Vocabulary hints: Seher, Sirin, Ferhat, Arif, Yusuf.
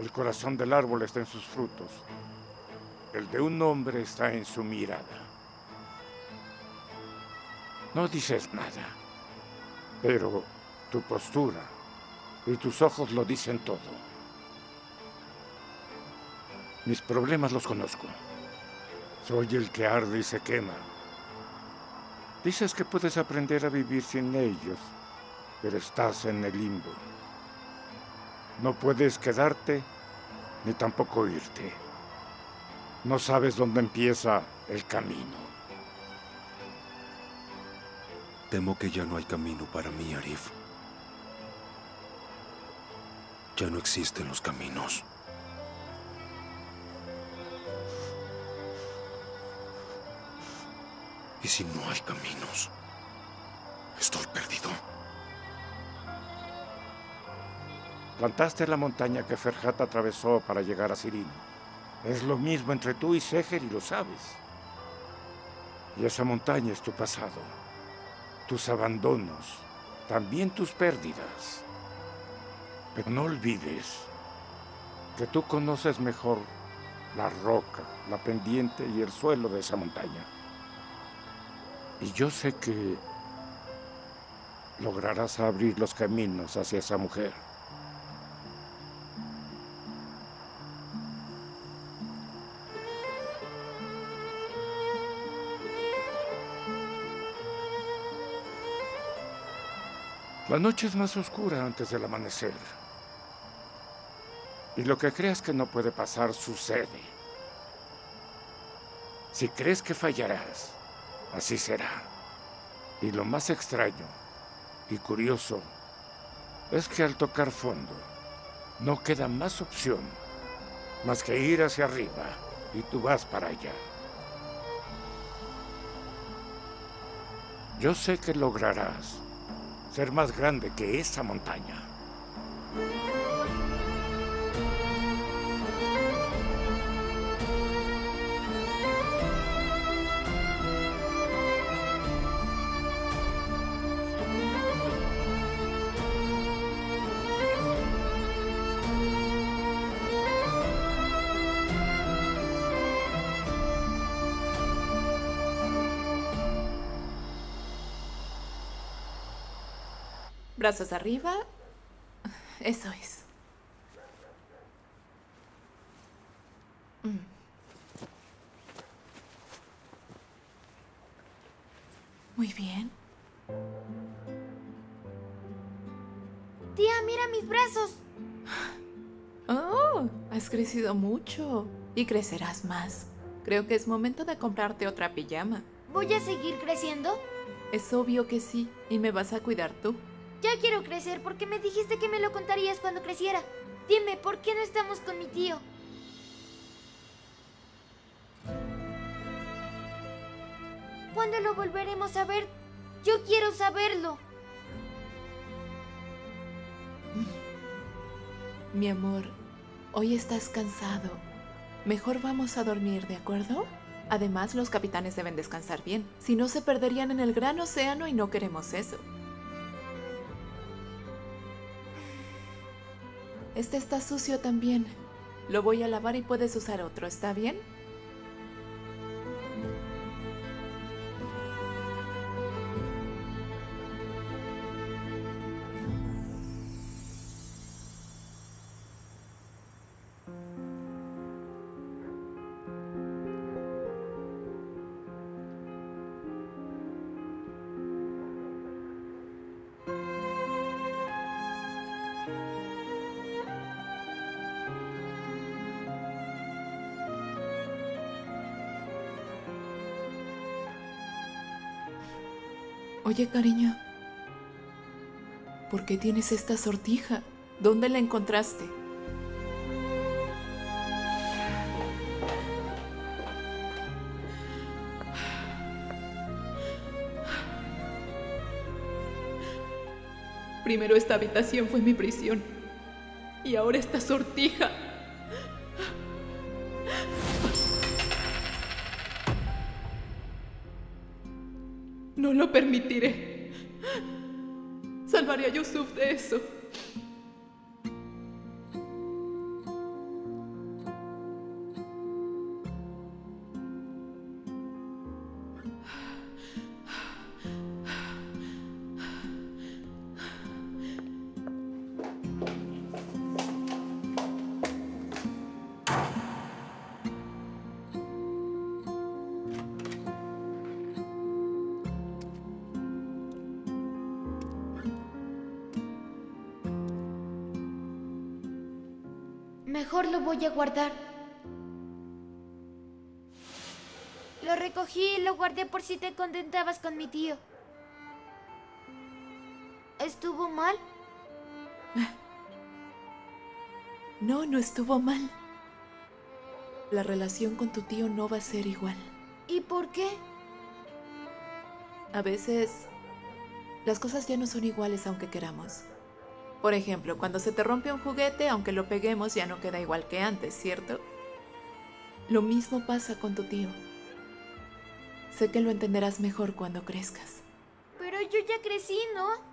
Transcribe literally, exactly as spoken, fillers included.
El corazón del árbol está en sus frutos. El de un hombre está en su mirada. No dices nada, pero tu postura y tus ojos lo dicen todo. Mis problemas los conozco. Soy el que arde y se quema. Dices que puedes aprender a vivir sin ellos, pero estás en el limbo. No puedes quedarte ni tampoco irte. No sabes dónde empieza el camino. Temo que ya no hay camino para mí, Arif. Ya no existen los caminos. Y si no hay caminos, estoy perdido. Plantaste la montaña que Ferhat atravesó para llegar a Sirin. Es lo mismo entre tú y Seher y lo sabes. Y esa montaña es tu pasado, tus abandonos, también tus pérdidas. Pero no olvides que tú conoces mejor la roca, la pendiente y el suelo de esa montaña. Y yo sé que lograrás abrir los caminos hacia esa mujer. La noche es más oscura antes del amanecer. Y lo que creas que no puede pasar, sucede. Si crees que fallarás, así será. Y lo más extraño y curioso es que al tocar fondo, no queda más opción más que ir hacia arriba, y tú vas para allá. Yo sé que lograrás ser más grande que esa montaña. Brazos arriba. Eso es. Mm. Muy bien. Tía, mira mis brazos. Oh, has crecido mucho y crecerás más. Creo que es momento de comprarte otra pijama. ¿Voy a seguir creciendo? Es obvio que sí, y me vas a cuidar tú. Ya quiero crecer porque me dijiste que me lo contarías cuando creciera. Dime, ¿por qué no estamos con mi tío? ¿Cuándo lo volveremos a ver? Yo quiero saberlo. Mi amor, hoy estás cansado. Mejor vamos a dormir, ¿de acuerdo? Además, los capitanes deben descansar bien. Si no, se perderían en el gran océano y no queremos eso. Este está sucio también. Lo voy a lavar y puedes usar otro, ¿está bien? Oye, cariño, ¿por qué tienes esta sortija? ¿Dónde la encontraste? Primero esta habitación fue mi prisión, y ahora esta sortija. No lo permitiré. Salvaré a Yusuf de eso. Mejor lo voy a guardar. Lo recogí y lo guardé por si te contentabas con mi tío. ¿Estuvo mal? No, no estuvo mal. La relación con tu tío no va a ser igual. ¿Y por qué? A veces las cosas ya no son iguales aunque queramos. Por ejemplo, cuando se te rompe un juguete, aunque lo peguemos, ya no queda igual que antes, ¿cierto? Lo mismo pasa con tu tío. Sé que lo entenderás mejor cuando crezcas. Pero yo ya crecí, ¿no?